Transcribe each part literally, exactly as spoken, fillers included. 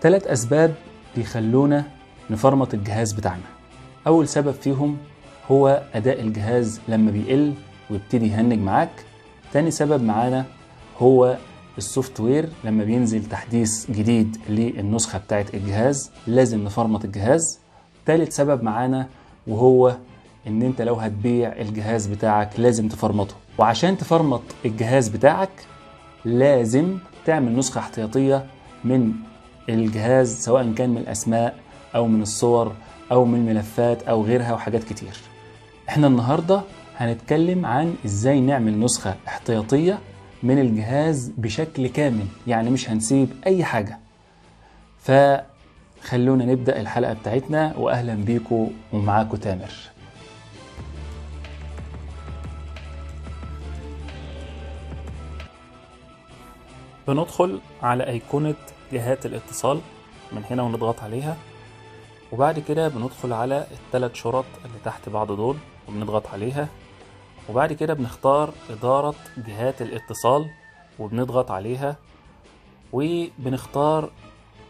ثلاث أسباب بيخلونا نفرمط الجهاز بتاعنا. أول سبب فيهم هو أداء الجهاز لما بيقل ويبتدي يهنج معاك. تاني سبب معانا هو السوفت وير لما بينزل تحديث جديد للنسخة بتاعة الجهاز لازم نفرمط الجهاز. تالت سبب معانا وهو ان انت لو هتبيع الجهاز بتاعك لازم تفرمطه، وعشان تفرمط الجهاز بتاعك لازم تعمل نسخة احتياطية من الجهاز سواء كان من الأسماء أو من الصور أو من الملفات أو غيرها وحاجات كتير. احنا النهاردة هنتكلم عن ازاي نعمل نسخة احتياطية من الجهاز بشكل كامل، يعني مش هنسيب أي حاجة. فخلونا نبدأ الحلقة بتاعتنا، وأهلا بيكو ومعاكو تامر. بندخل على أيقونة جهات الاتصال من هنا ونضغط عليها، وبعد كده بندخل على الثلاث شرط اللي تحت بعض دول وبنضغط عليها، وبعد كده بنختار إدارة جهات الاتصال وبنضغط عليها، وبنختار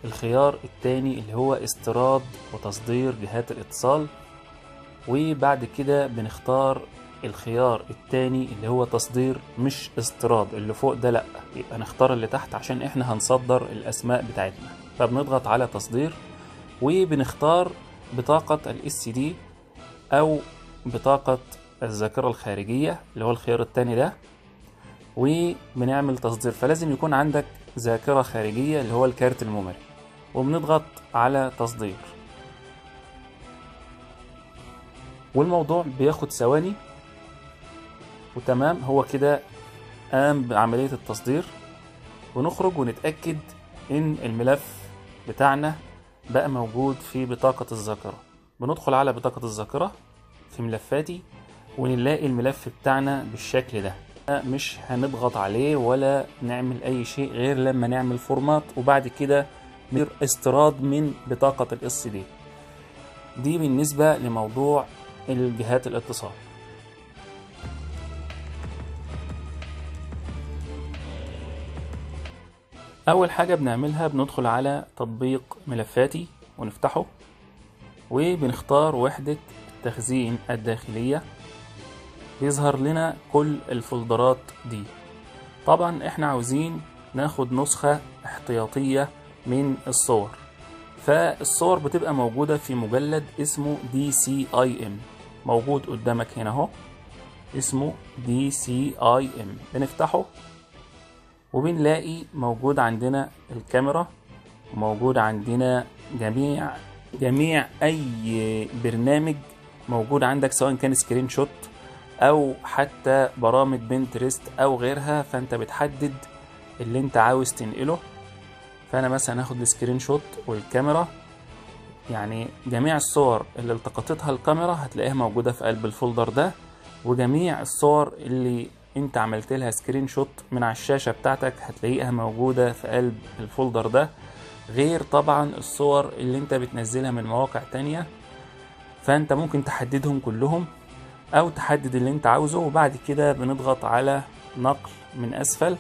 الخيار الثاني اللي هو استيراد وتصدير جهات الاتصال، وبعد كده بنختار الخيار الثاني اللي هو تصدير مش استيراد. اللي فوق ده لأ، يبقى نختار اللي تحت عشان احنا هنصدر الأسماء بتاعتنا، فبنضغط على تصدير وبنختار بطاقة ال إس دي أو بطاقة الذاكرة الخارجية اللي هو الخيار الثاني ده، وبنعمل تصدير. فلازم يكون عندك ذاكرة خارجية اللي هو الكارت الميموري، وبنضغط على تصدير، والموضوع بياخد ثواني. وتمام، هو كده قام بعملية التصدير، ونخرج ونتأكد ان الملف بتاعنا بقى موجود في بطاقة الذاكرة. بندخل على بطاقة الذاكرة في ملفاتي ونلاقي الملف بتاعنا بالشكل ده، مش هنضغط عليه ولا نعمل اي شيء غير لما نعمل فورمات، وبعد كده استيراد من بطاقة ال إس دي. دي بالنسبة لموضوع الجهات الاتصال. أول حاجة بنعملها بندخل على تطبيق ملفاتي ونفتحه، وبنختار وحدة التخزين الداخلية، بيظهر لنا كل الفولدرات دي. طبعا احنا عاوزين ناخد نسخة احتياطية من الصور، فالصور بتبقى موجودة في مجلد اسمه دي سي آي إم، موجود قدامك هنا اهو اسمه دي سي آي إم. بنفتحه وبنلاقي موجود عندنا الكاميرا، وموجود عندنا جميع جميع أي برنامج موجود عندك سواء كان سكرين شوت أو حتى برامج بنترست أو غيرها. فأنت بتحدد اللي أنت عاوز تنقله، فأنا مثلا هاخد السكرين شوت والكاميرا، يعني جميع الصور اللي التقطتها الكاميرا هتلاقيها موجودة في قلب الفولدر ده، وجميع الصور اللي انت عملت لها سكرين شوت من على الشاشة بتاعتك هتلاقيها موجودة في قلب الفولدر ده، غير طبعا الصور اللي انت بتنزلها من مواقع تانية. فانت ممكن تحددهم كلهم او تحدد اللي انت عاوزه، وبعد كده بنضغط على نقل من اسفل،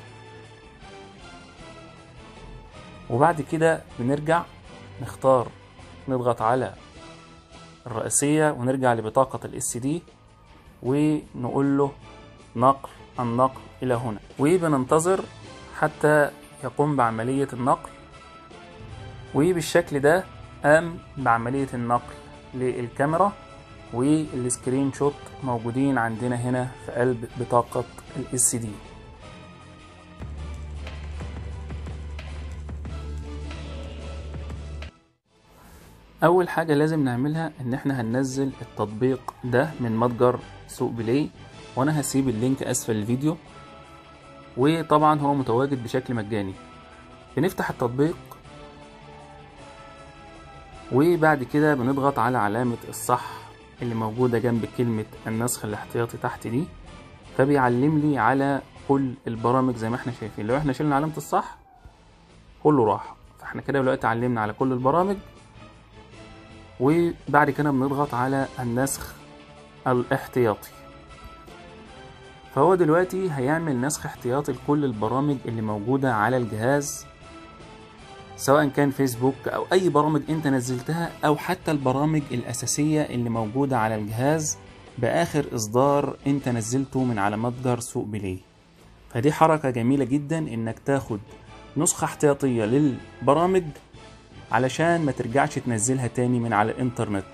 وبعد كده بنرجع نختار، نضغط على الرئيسية ونرجع لبطاقة ال إس دي ونقول له نقل النقل إلى هنا، وبننتظر حتى يقوم بعملية النقل. وبالشكل ده قام بعملية النقل للكاميرا، والسكرين شوت موجودين عندنا هنا في قلب بطاقة ال إس دي. أول حاجة لازم نعملها إن إحنا هننزل التطبيق ده من متجر سوق بلاي، وانا هسيب اللينك اسفل الفيديو، وطبعا هو متواجد بشكل مجاني. بنفتح التطبيق وبعد كده بنضغط على علامة الصح اللي موجودة جنب كلمة النسخ الاحتياطي تحت دي، فبيعلم لي على كل البرامج زي ما احنا شايفين. لو احنا شلنا علامة الصح كله راح، فاحنا كده دلوقتي علمنا على كل البرامج. وبعد كده بنضغط على النسخ الاحتياطي، فهو دلوقتي هيعمل نسخ احتياطي لكل البرامج اللي موجودة على الجهاز سواء كان فيسبوك أو أي برامج أنت نزلتها، أو حتى البرامج الأساسية اللي موجودة على الجهاز بآخر إصدار أنت نزلته من على متجر سوق بلاي. فدي حركة جميلة جدا إنك تاخد نسخة احتياطية للبرامج علشان ما ترجعش تنزلها تاني من على الإنترنت.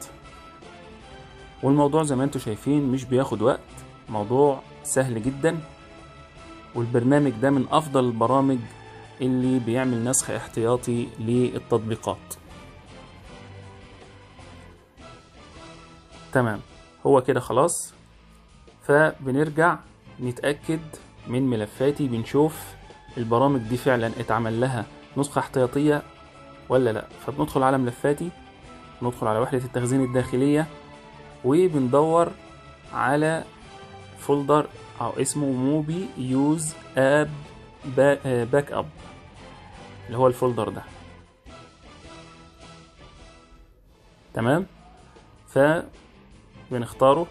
والموضوع زي ما انتوا شايفين مش بياخد وقت، موضوع سهل جدا، والبرنامج ده من أفضل البرامج اللي بيعمل نسخ احتياطي للتطبيقات. تمام، هو كده خلاص. فبنرجع نتأكد من ملفاتي، بنشوف البرامج دي فعلا اتعمل لها نسخة احتياطية ولا لا. فبندخل على ملفاتي، ندخل على وحدة التخزين الداخلية، وبندور على فولدر او اسمه موبي يوز اب باك اب اللي هو الفولدر ده. تمام، فبنختاره،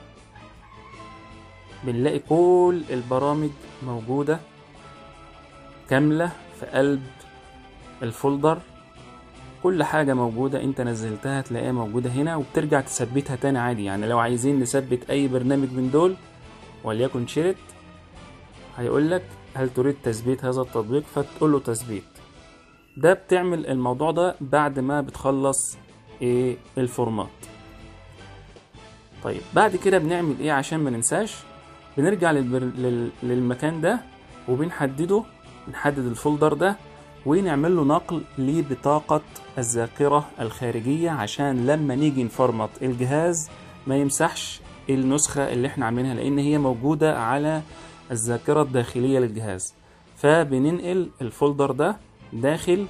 بنلاقي كل البرامج موجودة كاملة في قلب الفولدر. كل حاجة موجودة انت نزلتها تلاقيها موجودة هنا، وبترجع تثبتها تاني عادي. يعني لو عايزين نثبت اي برنامج من دول وليكن شيرت، هيقولك هل تريد تثبيت هذا التطبيق، فتقول له تثبيت. ده بتعمل الموضوع ده بعد ما بتخلص ايه الفورمات. طيب بعد كده بنعمل ايه عشان ما ننساش؟ بنرجع للبر... للمكان ده وبنحدده، بنحدد الفولدر ده ونعمل له نقل لبطاقة الذاكرة الخارجية عشان لما نيجي نفرمط الجهاز ما يمسحش النسخة اللي احنا عاملينها، لان هي موجودة على الذاكرة الداخلية للجهاز. فبننقل الفولدر ده داخل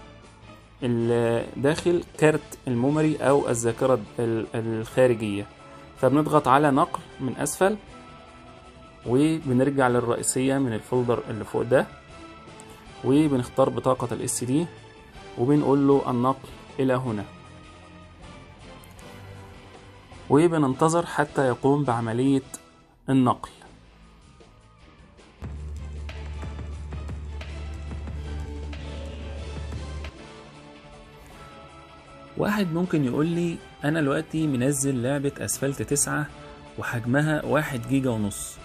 داخل كارت الميموري او الذاكرة الخارجية. فبنضغط على نقل من اسفل، وبنرجع للرئيسية من الفولدر اللي فوق ده، وبنختار بطاقة ال اس دي، وبنقول له النقل الى هنا، وبننتظر حتى يقوم بعملية النقل. واحد ممكن يقول لي انا دلوقتي منزل لعبة اسفلت تسعة وحجمها واحد جيجا ونص،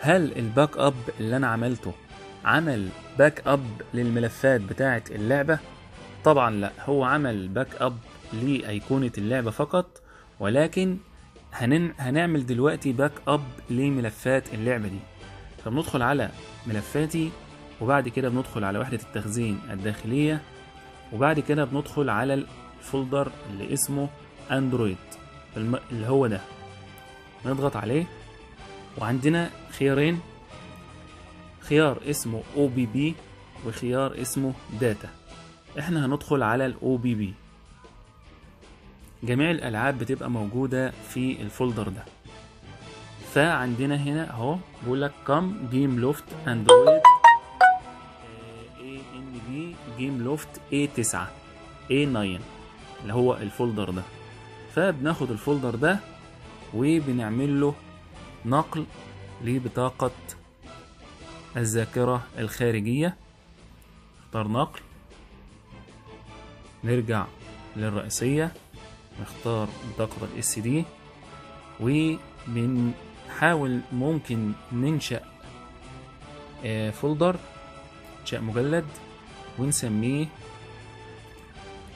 هل الباك اب اللي انا عملته عمل باك اب للملفات بتاعة اللعبة؟ طبعا لا، هو عمل باك اب لأيقونة اللعبة فقط، ولكن هنن... هنعمل دلوقتي باك اب لملفات اللعبة دي. فبندخل على ملفاتي، وبعد كده بندخل على وحدة التخزين الداخلية، وبعد كده بندخل على الفولدر اللي اسمه اندرويد الم... اللي هو ده، نضغط عليه، وعندنا خيارين، خيار اسمه O B B وخيار اسمه داتا. احنا هندخل على ال O B B. جميع الالعاب بتبقى موجودة في الفولدر ده. فعندنا هنا اهو بيقولك كم جيم لوفت اندرويد A N B جيم لوفت A تسعة A تسعة اللي هو الفولدر ده. فبناخد الفولدر ده وبنعمل له نقل لبطاقة الذاكرة الخارجية. نختار نقل، نرجع للرئيسية، نختار بطاقة ال اس دي، وبنحاول ممكن ننشأ فولدر، إنشاء مجلد، ونسميه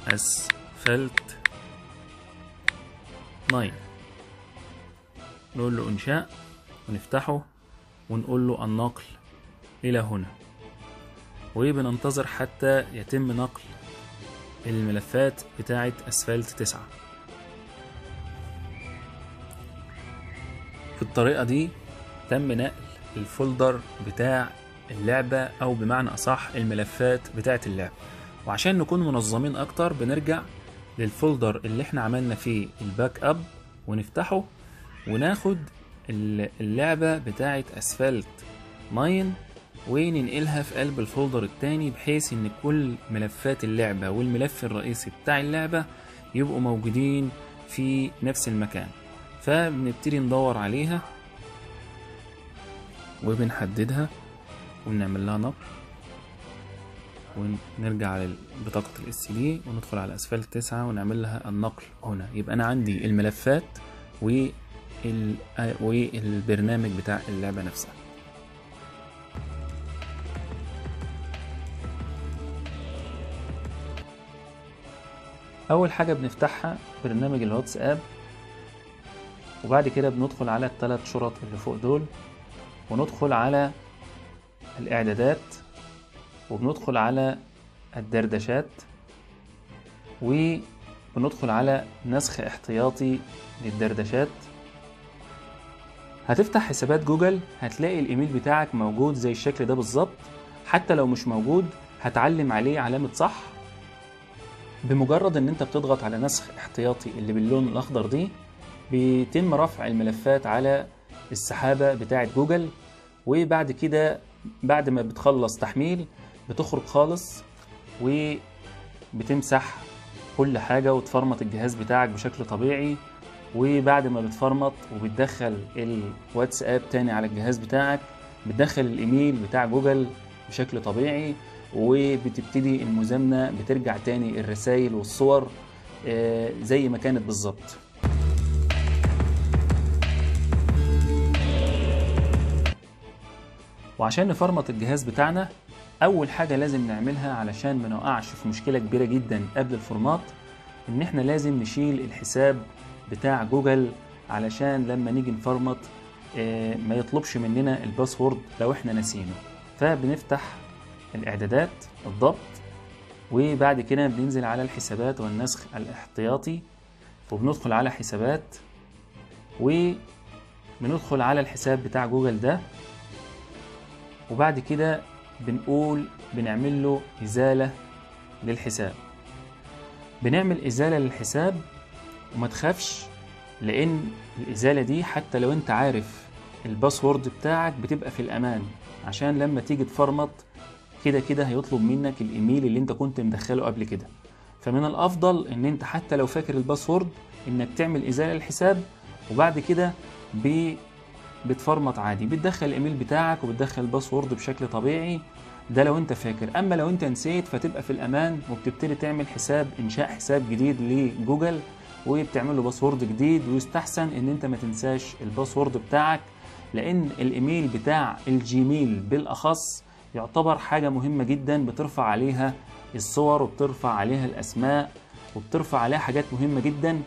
أسفلت تسعة. نقول له إنشاء، ونفتحه، ونقول له النقل الى هنا، وبننتظر حتى يتم نقل الملفات بتاعة اسفلت تسعة. في الطريقة دي تم نقل الفولدر بتاع اللعبة، او بمعنى اصح الملفات بتاعة اللعبة. وعشان نكون منظمين اكتر بنرجع للفولدر اللي احنا عملنا فيه الباك اب، ونفتحه، وناخد اللعبة بتاعة اسفلت تسعة وننقلها في قلب الفولدر التاني، بحيث ان كل ملفات اللعبة والملف الرئيسي بتاع اللعبة يبقوا موجودين في نفس المكان. فبنبتدي ندور عليها، وبنحددها، وبنعمل لها نقل، ونرجع لبطاقة الاس دي وندخل على اسفل تسعة ونعمل لها النقل هنا. يبقى انا عندي الملفات والبرنامج بتاع اللعبة نفسها. اول حاجة بنفتحها برنامج الواتساب، وبعد كده بندخل على الثلاث شرط اللي فوق دول، وندخل على الاعدادات، وبندخل على الدردشات، وبندخل على نسخ احتياطي للدردشات. هتفتح حسابات جوجل، هتلاقي الايميل بتاعك موجود زي الشكل ده بالظبط. حتى لو مش موجود هتعلم عليه علامة صح بمجرد ان انت بتضغط على نسخ احتياطي اللي باللون الاخضر دي. بيتم رفع الملفات على السحابة بتاعت جوجل، وبعد كده بعد ما بتخلص تحميل بتخرج خالص وبتمسح كل حاجة وتفرمط الجهاز بتاعك بشكل طبيعي. وبعد ما بتفرمط وبتدخل الواتساب تاني على الجهاز بتاعك، بتدخل الايميل بتاع جوجل بشكل طبيعي، وبتبتدي المزامنة، بترجع تاني الرسائل والصور زي ما كانت بالظبط. وعشان نفرمط الجهاز بتاعنا، اول حاجة لازم نعملها علشان ما نقعش في مشكلة كبيرة جدا قبل الفرماط، ان احنا لازم نشيل الحساب بتاع جوجل علشان لما نيجي نفرمط ما يطلبش مننا الباسورد لو احنا نسينه. فبنفتح الاعدادات الضبط، وبعد كده بننزل على الحسابات والنسخ الاحتياطي، وبندخل على حسابات، وبندخل على الحساب بتاع جوجل ده، وبعد كده بنقول بنعمل له إزالة للحساب. بنعمل إزالة للحساب، وما تخافش لأن الإزالة دي حتى لو أنت عارف الباسورد بتاعك بتبقى في الأمان، عشان لما تيجي تفرمط كده كده هيطلب منك الإيميل اللي أنت كنت مدخله قبل كده. فمن الأفضل إن أنت حتى لو فاكر الباسورد إنك تعمل إزالة للحساب، وبعد كده ب بتفرمط عادي، بتدخل الايميل بتاعك وبتدخل الباسورد بشكل طبيعي. ده لو انت فاكر. اما لو انت نسيت فتبقى في الامان، وبتبتدي تعمل حساب، انشاء حساب جديد لجوجل، وبتعمل له باسورد جديد. ويستحسن ان انت ما تنساش الباسورد بتاعك، لان الايميل بتاع الجيميل بالاخص يعتبر حاجة مهمة جدا، بترفع عليها الصور وبترفع عليها الاسماء وبترفع عليها حاجات مهمة جدا.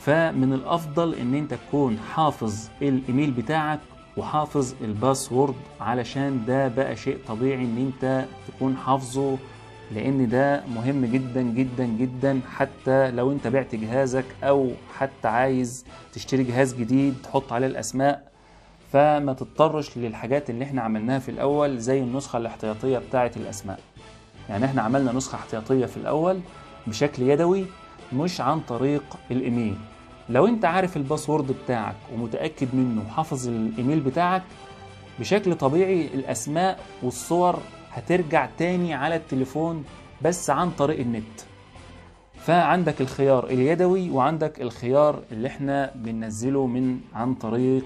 فمن الافضل ان انت تكون حافظ الايميل بتاعك وحافظ الباسورد، علشان ده بقى شيء طبيعي ان انت تكون حافظه، لان ده مهم جدا جدا جدا. حتى لو انت بعت جهازك او حتى عايز تشتري جهاز جديد تحط عليه الاسماء، فما تضطرش للحاجات اللي احنا عملناها في الاول زي النسخة الاحتياطية بتاعت الاسماء. يعني احنا عملنا نسخة احتياطية في الاول بشكل يدوي مش عن طريق الايميل. لو انت عارف الباسورد بتاعك ومتأكد منه وحافظ الايميل بتاعك بشكل طبيعي، الاسماء والصور هترجع تاني على التليفون بس عن طريق النت. فعندك الخيار اليدوي وعندك الخيار اللي احنا بننزله من عن طريق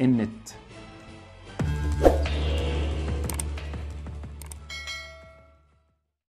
النت.